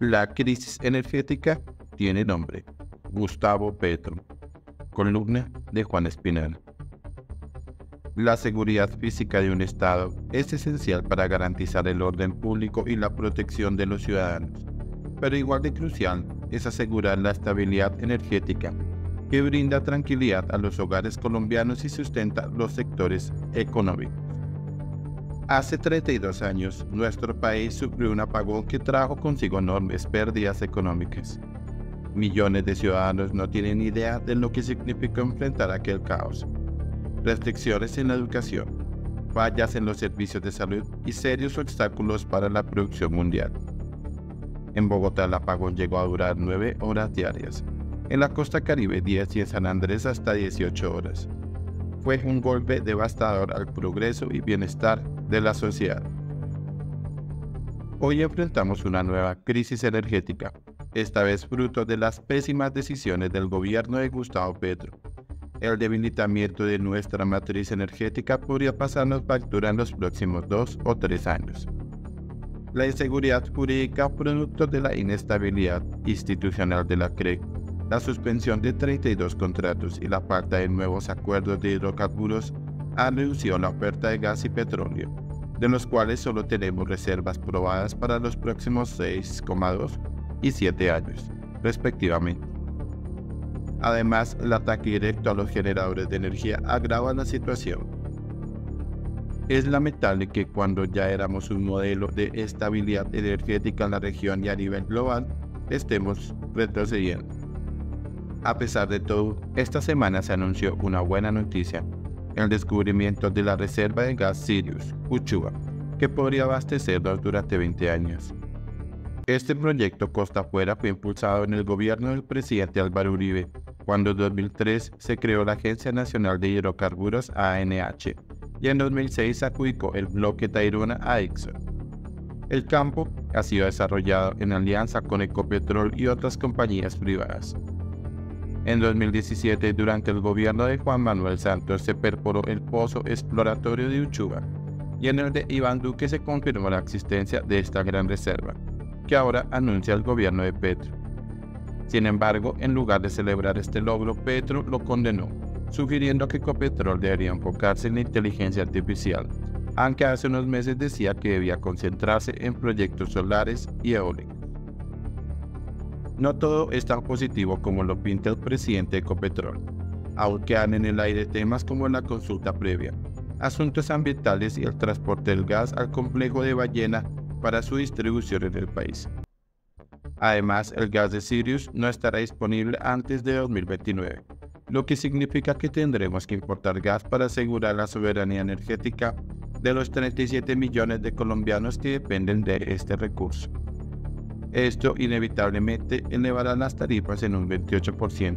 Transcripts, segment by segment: La crisis energética tiene nombre. Gustavo Petro. Columna de Juan Espinal. La seguridad física de un Estado es esencial para garantizar el orden público y la protección de los ciudadanos, pero igual de crucial es asegurar la estabilidad energética, que brinda tranquilidad a los hogares colombianos y sustenta los sectores económicos. Hace 32 años, nuestro país sufrió un apagón que trajo consigo enormes pérdidas económicas. Millones de ciudadanos no tienen idea de lo que significó enfrentar aquel caos. Restricciones en la educación, fallas en los servicios de salud y serios obstáculos para la producción mundial. En Bogotá el apagón llegó a durar 9 horas diarias, en la Costa Caribe 10 y en San Andrés hasta 18 horas. Fue un golpe devastador al progreso y bienestar de la sociedad. Hoy enfrentamos una nueva crisis energética, esta vez fruto de las pésimas decisiones del gobierno de Gustavo Petro. El debilitamiento de nuestra matriz energética podría pasarnos factura en los próximos 2 o 3 años. La inseguridad jurídica producto de la inestabilidad institucional de la CREG, la suspensión de 32 contratos y la falta de nuevos acuerdos de hidrocarburos ha reducido la oferta de gas y petróleo, de los cuales solo tenemos reservas probadas para los próximos 6,2 y 7 años, respectivamente. Además, el ataque directo a los generadores de energía agrava la situación. Es lamentable que cuando ya éramos un modelo de estabilidad energética en la región y a nivel global, estemos retrocediendo. A pesar de todo, esta semana se anunció una buena noticia: el descubrimiento de la reserva de gas Sirius, Uchuva, que podría abastecernos durante 20 años. Este proyecto costa afuera fue impulsado en el gobierno del presidente Álvaro Uribe, cuando en 2003 se creó la Agencia Nacional de Hidrocarburos (ANH) y en 2006 adjudicó el Bloque Tairona a Exxon. El campo ha sido desarrollado en alianza con Ecopetrol y otras compañías privadas. En 2017, durante el gobierno de Juan Manuel Santos, se perforó el pozo exploratorio de Uchuva, y en el de Iván Duque se confirmó la existencia de esta gran reserva, que ahora anuncia el gobierno de Petro. Sin embargo, en lugar de celebrar este logro, Petro lo condenó, sugiriendo que Ecopetrol debería enfocarse en la inteligencia artificial, aunque hace unos meses decía que debía concentrarse en proyectos solares y eólicos. No todo es tan positivo como lo pinta el presidente de Ecopetrol. Aún quedan en el aire temas como la consulta previa, asuntos ambientales y el transporte del gas al complejo de Ballena para su distribución en el país. Además, el gas de Sirius no estará disponible antes de 2029, lo que significa que tendremos que importar gas para asegurar la soberanía energética de los 37 millones de colombianos que dependen de este recurso. Esto inevitablemente elevará las tarifas en un 28%,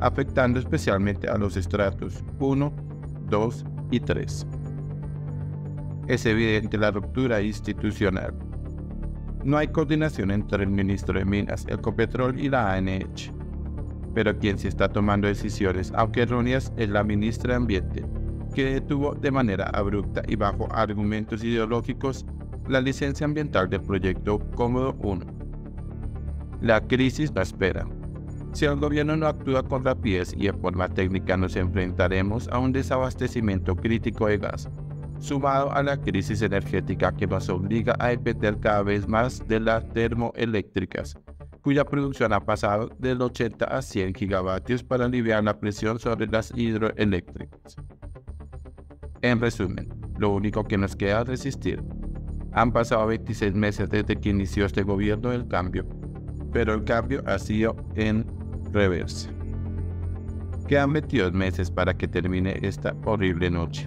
afectando especialmente a los estratos 1, 2 y 3. Es evidente la ruptura institucional. No hay coordinación entre el ministro de Minas, Ecopetrol y la ANH, pero quien sí está tomando decisiones, aunque erróneas, es la ministra de Ambiente, que detuvo de manera abrupta y bajo argumentos ideológicos la licencia ambiental del proyecto Cómodo 1. La crisis no espera. Si el gobierno no actúa con rapidez y de forma técnica, nos enfrentaremos a un desabastecimiento crítico de gas, sumado a la crisis energética que nos obliga a depender cada vez más de las termoeléctricas, cuya producción ha pasado del 80 a 100 gigavatios para aliviar la presión sobre las hidroeléctricas. En resumen, lo único que nos queda es resistir. Han pasado 26 meses desde que inició este gobierno del cambio, pero el cambio ha sido en reversa. Quedan 22 meses para que termine esta horrible noche.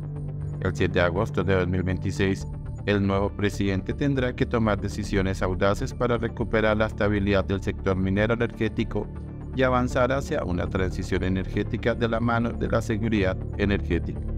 El 7 de agosto de 2026, el nuevo presidente tendrá que tomar decisiones audaces para recuperar la estabilidad del sector minero energético y avanzar hacia una transición energética de la mano de la seguridad energética.